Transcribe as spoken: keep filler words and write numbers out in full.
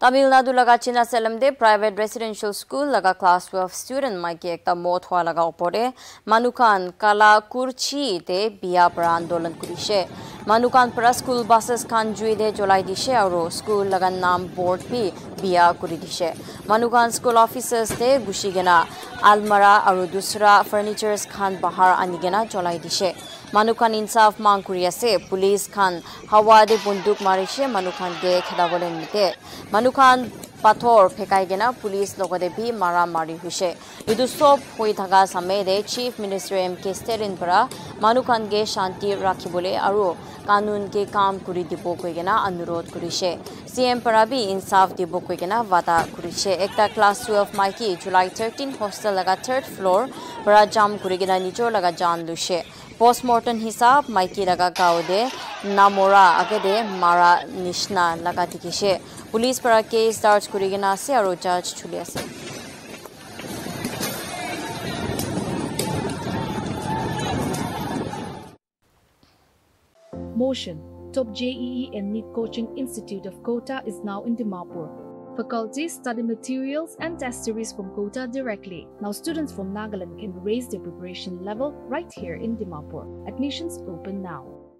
Tamil Nadu laga China Selamde private residential school laga class twelve student maiki ekta mot hua laga opore Manukan kala kurchi de biya para andolan kurishe. Manukan para school buses kan jui de jolai dishe aru school laga naam board pi biya kuridishe. Manukan school officers de gushigena almara aru dusra furnitures kan bahar anigena jolai dishe. Manukan insaf mang kuriase police kan hawa de bunduk marishe Manukan de khedavolen mite. Manukan pathor phekaigena police logode bhi mara mari huise idu sob hoi thaka samay de chief minister M K Stalin para Manukan ge shanti rakhi bole aru kanun ke kaam kuri dibo koigena anurodh kurise C M para bhi insaf dibo koigena vada kurise ekta class twelve maiki July thirteenth hostel laga third floor para jam kurigena nicho laga jan lushe postmortem hisab maiki laga kaude namora agade mara nishna laga dikishe police para case charge kurigena ase aru charge chuli ase Motion top J E E and NEET coaching institute of Kota is now in Dimapur. Faculty study materials and test series from Kota directly. Now students from Nagaland can raise their preparation level right here in Dimapur. Admissions open now.